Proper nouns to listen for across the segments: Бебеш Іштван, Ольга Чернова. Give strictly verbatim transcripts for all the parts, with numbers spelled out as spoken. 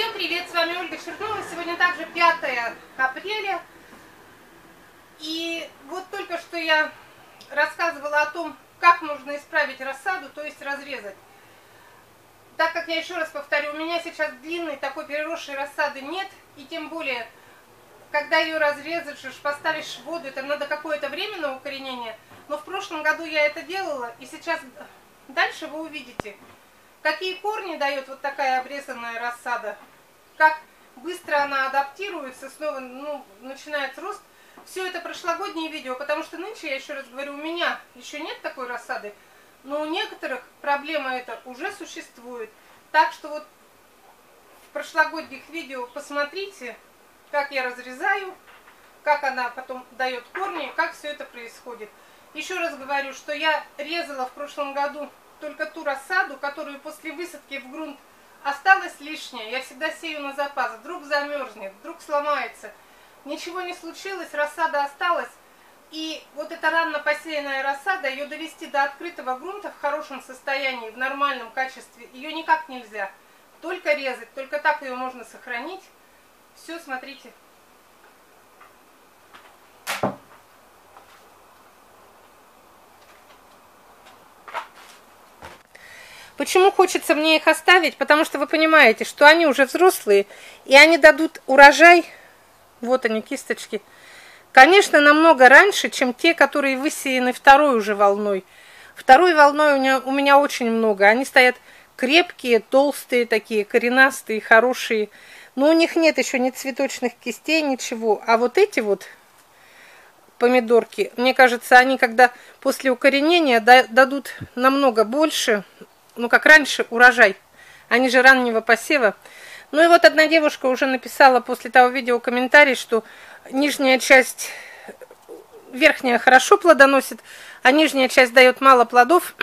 Всем привет, с вами Ольга Чернова. Сегодня также пятое апреля. И вот только что я рассказывала о том, как можно исправить рассаду, то есть разрезать. Так как я еще раз повторю, у меня сейчас длинной такой переросшей рассады нет. И тем более, когда ее разрезаешь, поставишь в воду, это надо какое-то время на укоренение. Но в прошлом году я это делала, и сейчас дальше вы увидите, какие корни дает вот такая обрезанная рассада, как быстро она адаптируется, снова ну, начинается рост. Все это прошлогодние видео, потому что нынче, я еще раз говорю, у меня еще нет такой рассады, но у некоторых проблема эта уже существует. Так что вот в прошлогодних видео посмотрите, как я разрезаю, как она потом дает корни, как все это происходит. Еще раз говорю, что я резала в прошлом году только ту рассаду, которую после высадки в грунт осталась лишняя. Я всегда сею на запас, вдруг замерзнет, вдруг сломается. Ничего не случилось, рассада осталась. И вот эта рано посеянная рассада, ее довести до открытого грунта в хорошем состоянии, в нормальном качестве, ее никак нельзя. Только резать, только так ее можно сохранить. Все, смотрите. Почему хочется мне их оставить? Потому что вы понимаете, что они уже взрослые, и они дадут урожай. Вот они, кисточки. Конечно, намного раньше, чем те, которые высеяны второй уже волной. Второй волной у меня, у меня очень много. Они стоят крепкие, толстые такие, коренастые, хорошие. Но у них нет еще ни цветочных кистей, ничего. А вот эти вот помидорки, мне кажется, они когда после укоренения дадут намного больше, ну как раньше, урожай, они же раннего посева. Ну и вот одна девушка уже написала после того видео комментарий, что нижняя часть, верхняя хорошо плодоносит, а нижняя часть дает мало плодов.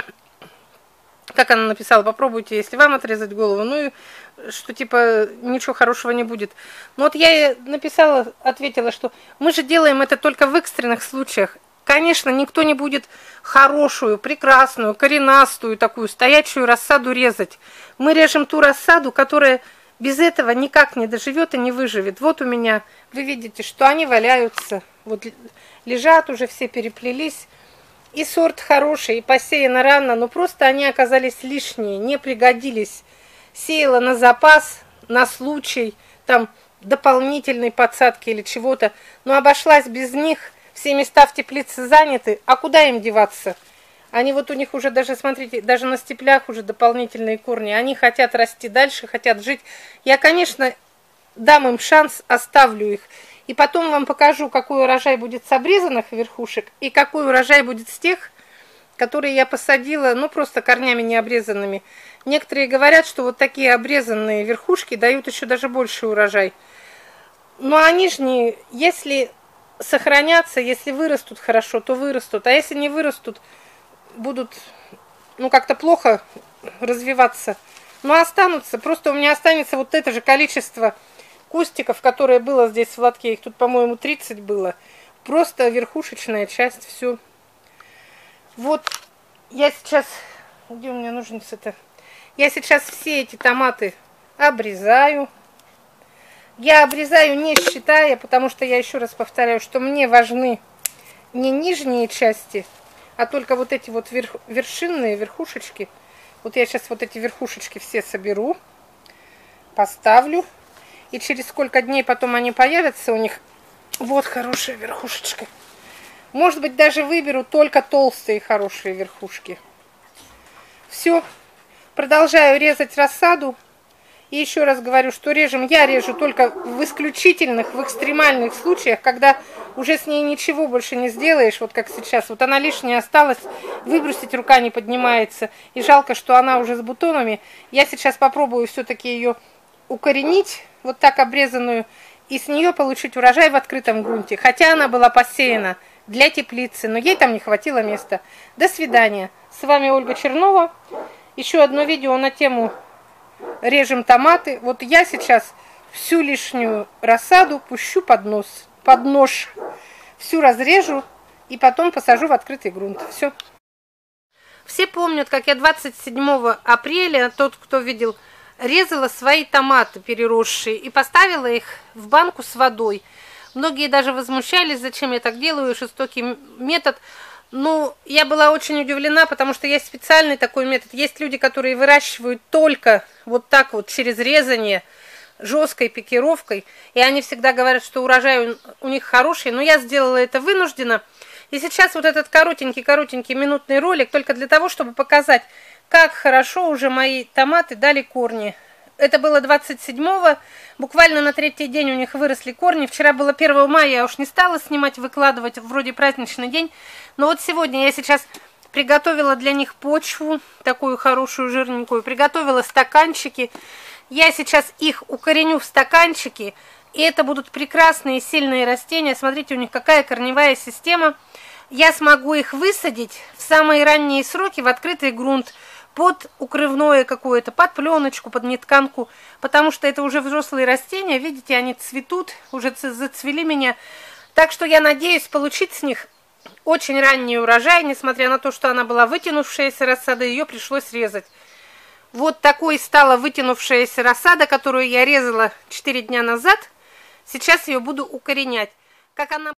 Как она написала, попробуйте, если вам отрезать голову, ну и что типа ничего хорошего не будет. Но вот я ей написала, ответила, что мы же делаем это только в экстренных случаях. Конечно, никто не будет хорошую, прекрасную, коренастую, такую стоячую рассаду резать. Мы режем ту рассаду, которая без этого никак не доживет и не выживет. Вот у меня, вы видите, что они валяются, вот лежат уже, все переплелись. И сорт хороший, и посеяно рано, но просто они оказались лишние, не пригодились. Сеяла на запас, на случай, там, дополнительной подсадки или чего-то, но обошлась без них. Все места в теплице заняты, а куда им деваться? Они вот у них уже даже, смотрите, даже на степлях уже дополнительные корни. Они хотят расти дальше, хотят жить. Я, конечно, дам им шанс, оставлю их. И потом вам покажу, какой урожай будет с обрезанных верхушек и какой урожай будет с тех, которые я посадила, ну, просто корнями не обрезанными. Некоторые говорят, что вот такие обрезанные верхушки дают еще даже больше урожай. Ну, а нижние, если сохранятся, если вырастут хорошо, то вырастут, а если не вырастут, будут, ну, как-то плохо развиваться, но останутся, просто у меня останется вот это же количество кустиков, которое было здесь в лотке, их тут, по-моему, тридцать было, просто верхушечная часть, все. Вот, я сейчас, где у меня ножницы-то, я сейчас все эти томаты обрезаю. Я обрезаю не считая, потому что я еще раз повторяю, что мне важны не нижние части, а только вот эти вот верх, вершинные верхушечки. Вот я сейчас вот эти верхушечки все соберу, поставлю. И через сколько дней потом они появятся у них. Вот хорошая верхушечка. Может быть, даже выберу только толстые хорошие верхушки. Все. Продолжаю резать рассаду. И еще раз говорю, что режем, я режу только в исключительных, в экстремальных случаях, когда уже с ней ничего больше не сделаешь, вот как сейчас. Вот она лишняя осталась, выбросить рука не поднимается. И жалко, что она уже с бутонами. Я сейчас попробую все-таки ее укоренить, вот так обрезанную, и с нее получить урожай в открытом грунте. Хотя она была посеяна для теплицы, но ей там не хватило места. До свидания. С вами Ольга Чернова. Еще одно видео на тему режем томаты. Вот я сейчас всю лишнюю рассаду пущу под нос, под нож. Всю разрежу и потом посажу в открытый грунт. Все. Все помнят, как я двадцать седьмого апреля, тот, кто видел резала свои томаты переросшие и поставила их в банку с водой. Многие даже возмущались, зачем я так делаю, жестокий метод. Ну, я была очень удивлена, потому что есть специальный такой метод. Есть люди, которые выращивают только вот так вот, через резание, жесткой пикировкой. И они всегда говорят, что урожай у них хороший. Но я сделала это вынужденно. И сейчас вот этот коротенький-коротенький минутный ролик только для того, чтобы показать, как хорошо уже мои томаты дали корни. Это было двадцать седьмого, буквально на третий день у них выросли корни. Вчера было первое мая, я уж не стала снимать, выкладывать, вроде праздничный день. Но вот сегодня я сейчас приготовила для них почву, такую хорошую, жирненькую. Приготовила стаканчики. Я сейчас их укореню в стаканчики. И это будут прекрасные, сильные растения. Смотрите, у них какая корневая система. Я смогу их высадить в самые ранние сроки в открытый грунт. Под укрывное какое-то, под пленочку, под нетканку, потому что это уже взрослые растения, видите, они цветут, уже зацвели меня. Так что я надеюсь получить с них очень ранний урожай, несмотря на то, что она была вытянувшаяся рассада, ее пришлось резать. Вот такой стала вытянувшаяся рассада, которую я резала четыре дня назад. Сейчас ее буду укоренять. Как она...